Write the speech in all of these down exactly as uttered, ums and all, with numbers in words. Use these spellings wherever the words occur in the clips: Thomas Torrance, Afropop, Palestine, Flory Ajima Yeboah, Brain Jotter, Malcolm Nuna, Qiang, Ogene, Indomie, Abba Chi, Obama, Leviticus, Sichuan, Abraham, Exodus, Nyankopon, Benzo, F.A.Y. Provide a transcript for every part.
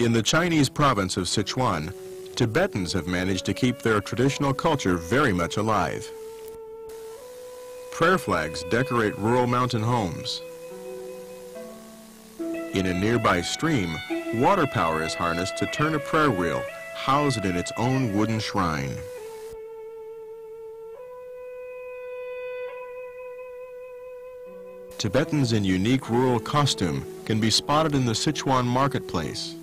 In the Chinese province of Sichuan, Tibetans have managed to keep their traditional culture very much alive. Prayer flags decorate rural mountain homes. In a nearby stream, water power is harnessed to turn a prayer wheel, housed in its own wooden shrine. Tibetans in unique rural costume can be spotted in the Sichuan marketplace.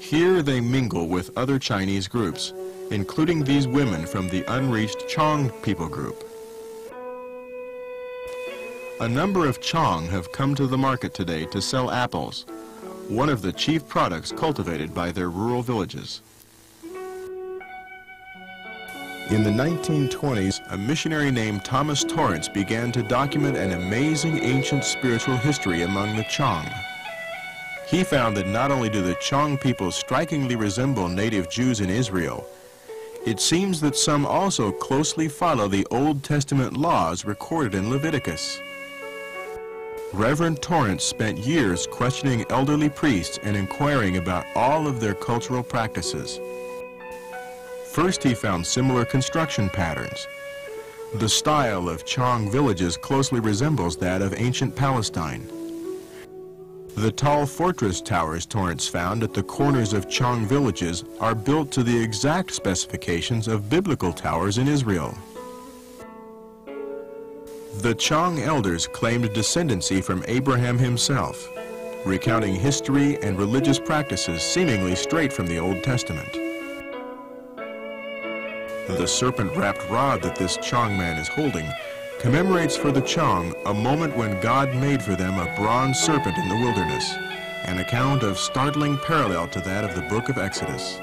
Here they mingle with other Chinese groups, including these women from the unreached Qiang people group. A number of Qiang have come to the market today to sell apples, one of the chief products cultivated by their rural villages. In the nineteen twenties, a missionary named Thomas Torrance began to document an amazing ancient spiritual history among the Qiang. He found that not only do the Qiang people strikingly resemble native Jews in Israel, it seems that some also closely follow the Old Testament laws recorded in Leviticus. Reverend Torrance spent years questioning elderly priests and inquiring about all of their cultural practices. First, he found similar construction patterns. The style of Qiang villages closely resembles that of ancient Palestine. The tall fortress towers Torrance found at the corners of Qiang villages are built to the exact specifications of biblical towers in Israel. The Qiang elders claimed descendancy from Abraham himself, recounting history and religious practices seemingly straight from the Old Testament. The serpent-wrapped rod that this Qiang man is holding commemorates for the Qiang a moment when God made for them a bronze serpent in the wilderness, an account of startling parallel to that of the book of Exodus.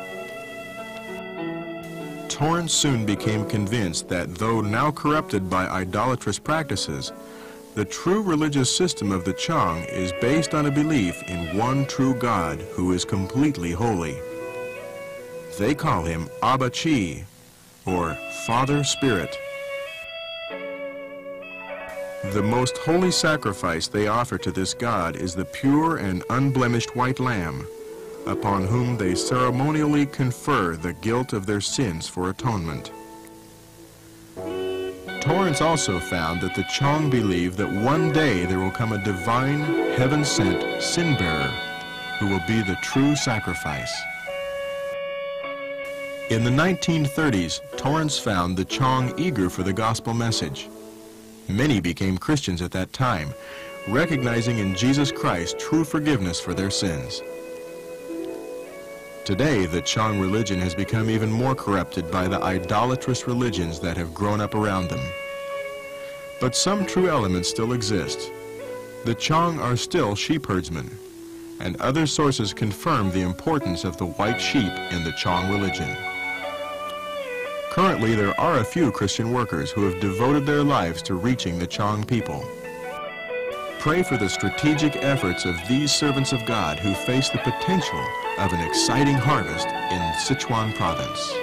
Torrance soon became convinced that though now corrupted by idolatrous practices, the true religious system of the Qiang is based on a belief in one true God who is completely holy. They call him Abba Chi, or Father Spirit. The most holy sacrifice they offer to this God is the pure and unblemished white lamb, upon whom they ceremonially confer the guilt of their sins for atonement. Torrance also found that the Qiang believe that one day there will come a divine, heaven-sent sin-bearer who will be the true sacrifice. In the nineteen thirties, Torrance found the Qiang eager for the gospel message. Many became Christians at that time, recognizing in Jesus Christ true forgiveness for their sins. Today, the Qiang religion has become even more corrupted by the idolatrous religions that have grown up around them. But some true elements still exist. The Qiang are still sheep herdsmen, and other sources confirm the importance of the white sheep in the Qiang religion. Currently, there are a few Christian workers who have devoted their lives to reaching the Qiang people. Pray for the strategic efforts of these servants of God who face the potential of an exciting harvest in Sichuan province.